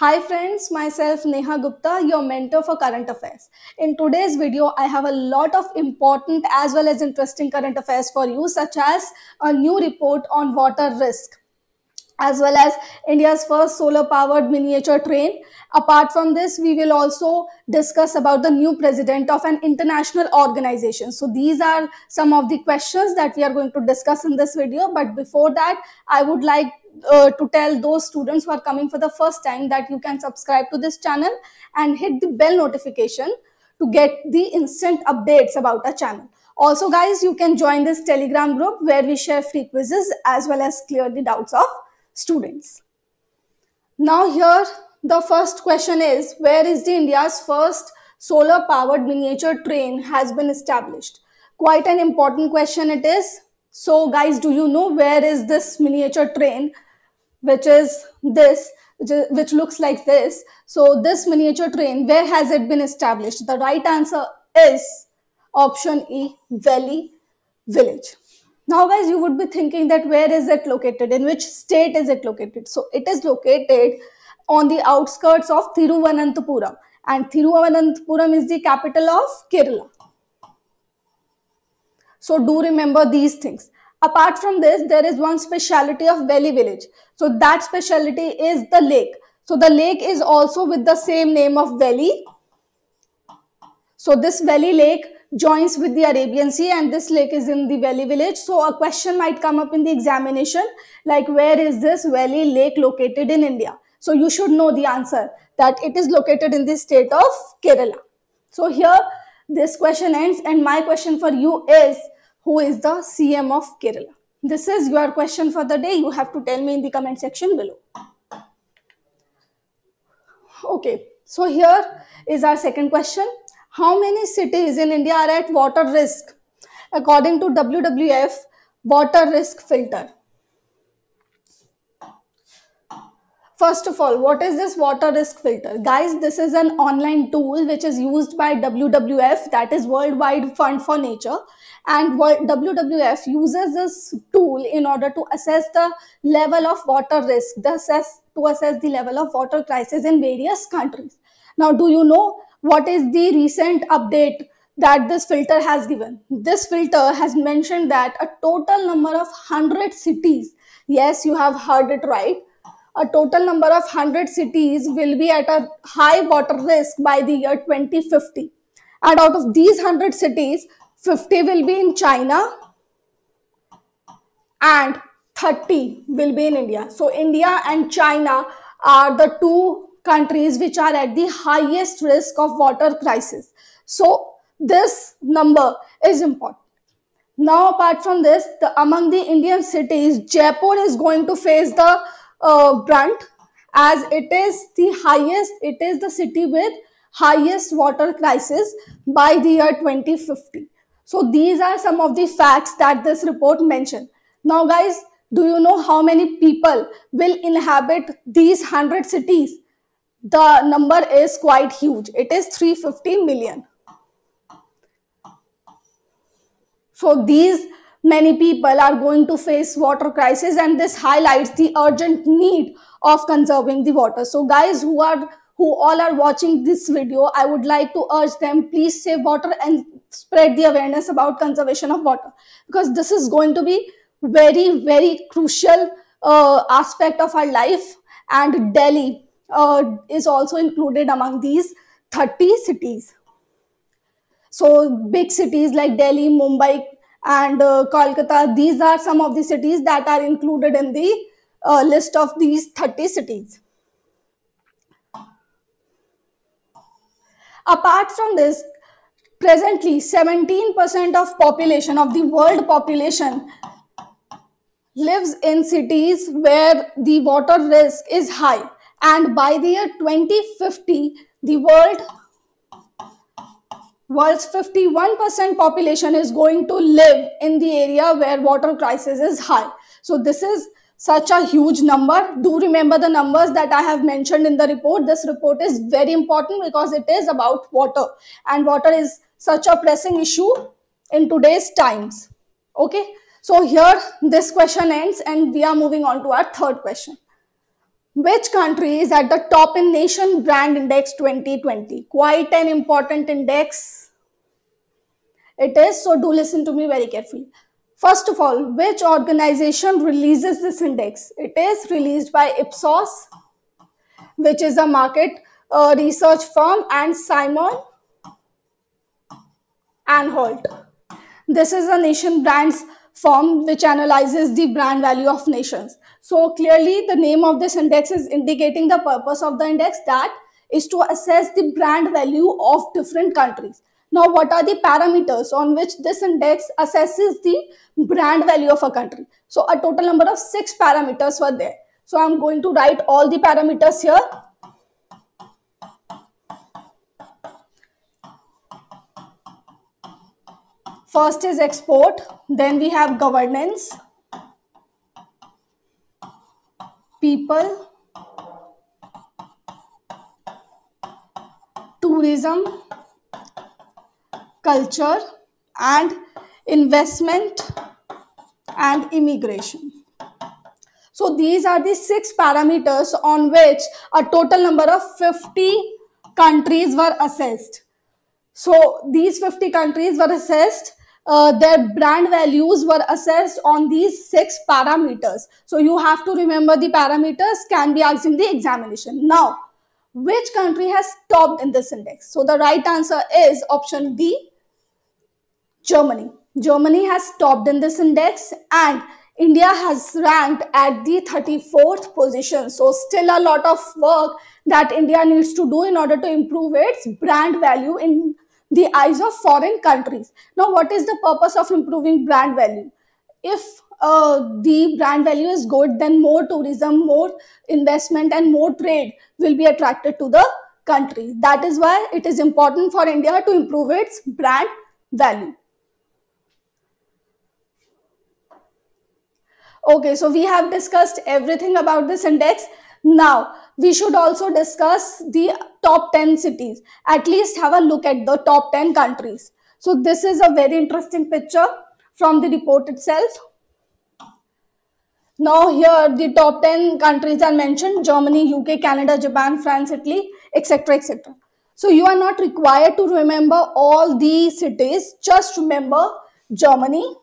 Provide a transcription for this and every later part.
Hi friends, myself Neha Gupta, your mentor for current affairs. In today's video, I have a lot of important as well as interesting current affairs for you, such as a new report on water risk, as well as India's first solar-powered miniature train. Apart from this, we will also discuss about the new president of an international organization. So these are some of the questions that we are going to discuss in this video. But before that, I would like to tell those students who are coming for the first time that you can subscribe to this channel and hit the bell notification to get the instant updates about our channel. Also guys, you can join this Telegram group where we share free quizzes as well as clear the doubts of students. Now here the first question is, where is the India's first solar powered miniature train has been established? Quite an important question it is. So guys, do you know where is this miniature train, which is this, which looks like this? So this miniature train, where has it been established? The right answer is option E, Valley village. Now guys, you would be thinking that where is it located? In which state is it located? So it is located on the outskirts of Thiruvananthapuram, and Thiruvananthapuram is the capital of Kerala. So do remember these things. Apart from this, there is one speciality of Valley village. So that speciality is the lake. So the lake is also with the same name of Valley. So this Valley lake joins with the Arabian sea, and this lake is in the Valley village. So a question might come up in the examination like, where is this Valley lake located in India? So you should know the answer, that it is located in the state of Kerala. So here this question ends, and my question for you is, who is the CM of Kerala? This is your question for the day. You have to tell me in the comment section below. Okay, so here is our second question. How many cities in India are at water risk according to WWF water risk filter? First of all, what is this water risk filter? Guys, this is an online tool which is used by WWF, that is World Wide Fund for Nature. And WWF uses this tool in order to assess the level of water risk, to assess the level of water crisis in various countries. Now, do you know what is the recent update that this filter has given? This filter has mentioned that a total number of 100 cities, yes, you have heard it right, a total number of 100 cities will be at a high water risk by the year 2050. And out of these 100 cities, 50 will be in China and 30 will be in India. So India and China are the two countries which are at the highest risk of water crisis. So this number is important. Now apart from this, among the Indian cities, Jaipur is going to face the brunt, as it is the highest, it is the city with highest water crisis by the year 2050. So these are some of the facts that this report mentioned. Now guys, do you know how many people will inhabit these 100 cities? The number is quite huge. It is 350 million. So these many people are going to face water crisis, and this highlights the urgent need of conserving the water. So guys, who all are watching this video, I would like to urge them, please save water and spread the awareness about conservation of water, because this is going to be very, very crucial aspect of our life. And Delhi is also included among these 30 cities. So big cities like Delhi, Mumbai, and Kolkata, these are some of the cities that are included in the list of these 30 cities. Apart from this, presently 17% of population, of the world population, lives in cities where the water risk is high. And by the year 2050, the world's 51% population is going to live in the area where water crisis is high. So this is such a huge number. Do remember the numbers that I have mentioned in the report. This report is very important because it is about water, and water is such a pressing issue in today's times. Okay, so here this question ends, and we are moving on to our third question. Which country is at the top in Nation Brand Index 2020? Quite an important index. It is, so do listen to me very carefully. First of all, which organization releases this index? It is released by Ipsos, which is a market research firm, and Simon Anholt. This is a nation brands firm which analyzes the brand value of nations. So clearly the name of this index is indicating the purpose of the index, that is to assess the brand value of different countries. Now what are the parameters on which this index assesses the brand value of a country? So a total number of 6 parameters were there. So I'm going to write all the parameters here. First is export, then we have governance, people, tourism, culture, and investment and immigration. So these are the 6 parameters on which a total number of 50 countries were assessed. So these 50 countries were assessed. Their brand values were assessed on these 6 parameters. So you have to remember the parameters, can be asked in the examination. Now, which country has topped in this index? So the right answer is option B, Germany. Germany has topped in this index, and India has ranked at the 34th position. So still a lot of work that India needs to do in order to improve its brand value in the eyes of foreign countries. Now, what is the purpose of improving brand value? If the brand value is good, then more tourism, more investment, and more trade will be attracted to the country. That is why it is important for India to improve its brand value. Okay, so we have discussed everything about this index. Now, we should also discuss the top 10 cities. At least have a look at the top 10 countries. So this is a very interesting picture from the report itself. Now here the top 10 countries are mentioned: Germany, UK, Canada, Japan, France, Italy, etc. etc. So you are not required to remember all the cities. Just remember Germany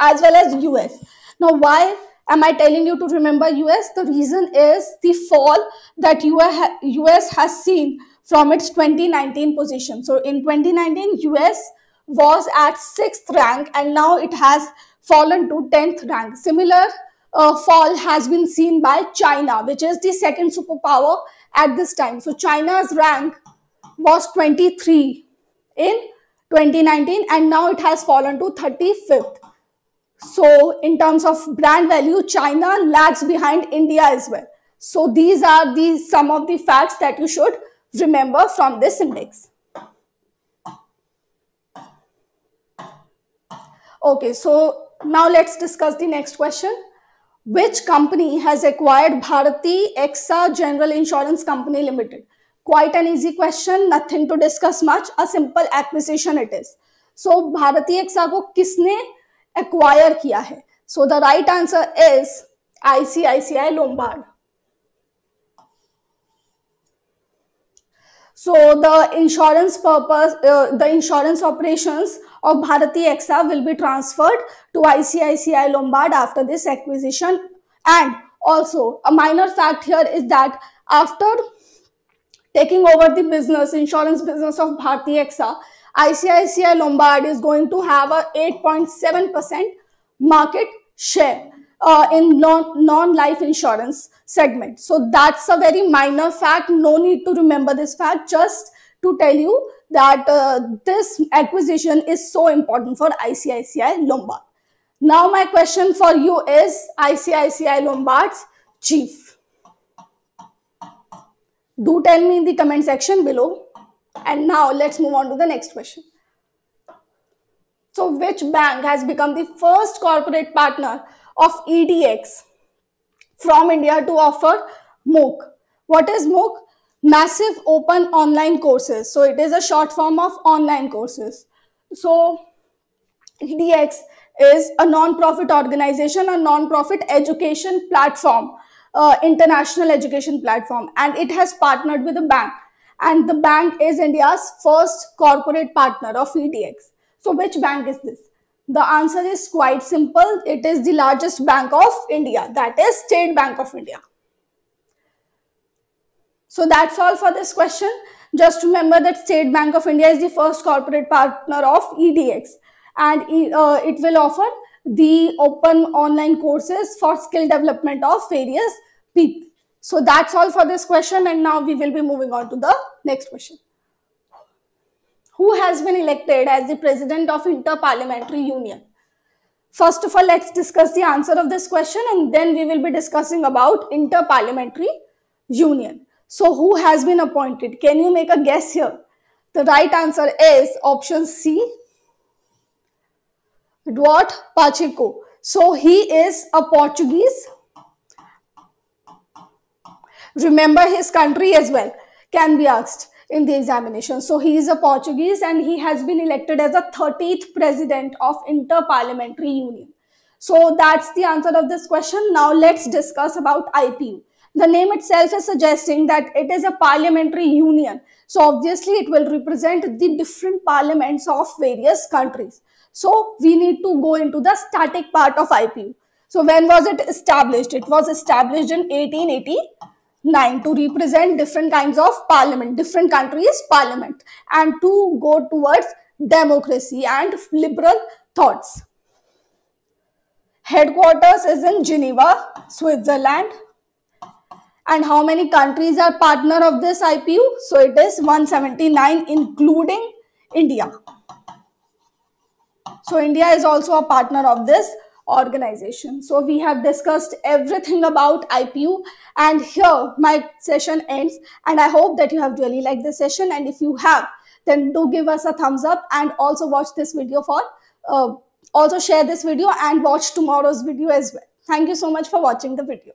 as well as US. Now why am I telling you to remember US? The reason is the fall that US has seen from its 2019 position. So in 2019, US was at 6th rank and now it has fallen to 10th rank. Similar fall has been seen by China, which is the 2nd superpower at this time. So China's rank was 23 in 2019 and now it has fallen to 35th. So in terms of brand value, China lags behind India as well. So these are the some of the facts that you should remember from this index. Okay, so now let's discuss the next question. Which company has acquired Bharti AXA General Insurance Company Limited? Quite an easy question, nothing to discuss much, a simple acquisition it is. So Bharti AXA ko kisne acquire किया है? So the right answer is ICICI Lombard. So the insurance operations of Bharti AXA will be transferred to ICICI Lombard after this acquisition. And also a minor fact here is that after taking over the business, insurance business of Bharti AXA, ICICI Lombard is going to have a 8.7% market share in non-life insurance segment. So that's a very minor fact. No need to remember this fact, just to tell you that this acquisition is so important for ICICI Lombard. Now my question for you is ICICI Lombard's chief. Do tell me in the comment section below. And now let's move on to the next question. So which bank has become the first corporate partner of edX from India to offer MOOC? What is MOOC? Massive open online courses. So it is a short form of online courses. So edX is a non-profit organization, a non-profit education platform international education platform, and it has partnered with a bank, and the bank is India's first corporate partner of edX. So which bank is this? The answer is quite simple. It is the largest bank of India, that is State Bank of India. So that's all for this question. Just remember that State Bank of India is the first corporate partner of edX, and it will offer the open online courses for skill development of various people. So that's all for this question, and now we will be moving on to the next question. Who has been elected as the president of Inter-Parliamentary Union? First of all, let's discuss the answer of this question, and then we will be discussing about Inter-Parliamentary Union. So who has been appointed? Can you make a guess here? The right answer is option C, Duarte Pacheco. So he is a Portuguese. Remember, his country as well can be asked in the examination. So he is a Portuguese, and he has been elected as the 30th president of Inter-Parliamentary Union. So that's the answer of this question. Now let's discuss about IPU. The name itself is suggesting that it is a parliamentary union. So obviously it will represent the different parliaments of various countries. So we need to go into the static part of IPU. So when was it established? It was established in 1889 to represent different kinds of parliament, different countries' parliament, and to go towards democracy and liberal thoughts. Headquarters is in Geneva, Switzerland. And how many countries are partner of this IPU? So it is 179, including India. So India is also a partner of this organization. So we have discussed everything about IPU, and here my session ends, and I hope that you have really liked this session, and if you have, then do give us a thumbs up, and also watch this video for, also share this video and watch tomorrow's video as well. Thank you so much for watching the video.